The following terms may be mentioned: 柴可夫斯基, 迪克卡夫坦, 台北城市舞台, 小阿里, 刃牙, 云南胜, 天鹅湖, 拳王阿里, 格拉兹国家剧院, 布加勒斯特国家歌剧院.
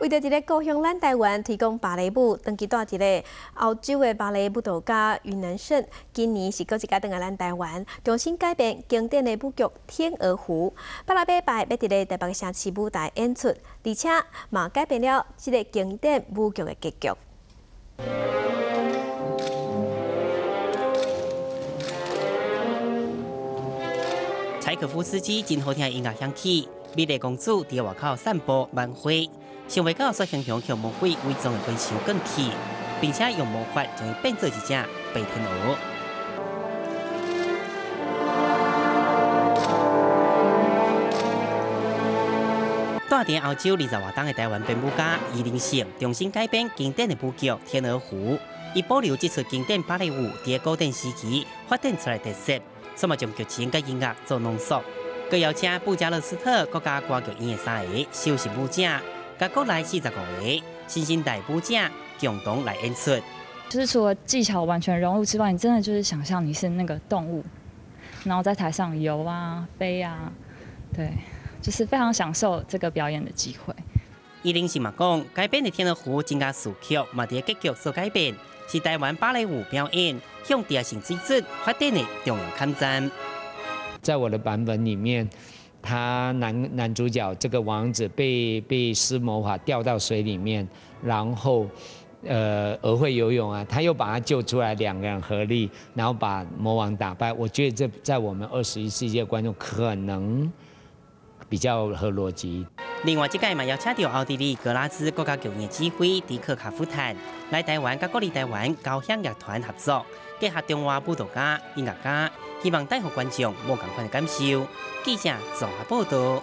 为着一个故乡咱台湾提供芭蕾舞，长期带一个澳洲的芭蕾舞蹈家云南胜，今年是搁一家转来咱台湾，重新改编经典的舞剧《天鹅湖》，八礼拜要伫咧台北城市舞台演出，而且嘛改编了这个经典舞剧的结局。 柴可夫斯基真好听音乐响起，美丽公主在外口散步漫飞，想袂到煞形象向魔鬼伪装的分身卷起，并且用魔法将伊变做一只白天鹅。住在澳洲20多冬的台湾编舞家云南胜，重新改编经典的舞剧《天鹅湖》，伊保留这出经典芭蕾舞在古典时期发展出来特色。 什么将剧情跟音乐做浓缩，佮邀请布加勒斯特国家歌剧院的3个首席舞者，甲国内45个新生代舞者共同来演出。就是除了技巧完全融入之外，你真的就是想象你是那个动物，然后在台上游啊、飞啊，对，就是非常享受这个表演的机会。伊林是嘛讲，改编的《天鹅湖》增加戏曲，嘛伫结局所改编。 是台湾芭蕾舞表演向第二性水准发展的重要抗战。在我的版本里面，他男主角这个王子被施魔法掉到水里面，然后鹅会游泳啊，他又把他救出来，2个人合力，然后把魔王打败。我觉得这在我们21世纪的观众可能比较合逻辑。 另外，这届嘛邀请到奥地利格拉兹国家剧院指挥迪克卡夫坦来台湾，甲国立台湾交响乐团合作，结合中外舞蹈家、音乐家，希望带予观众无同款的感受。记者综合报道。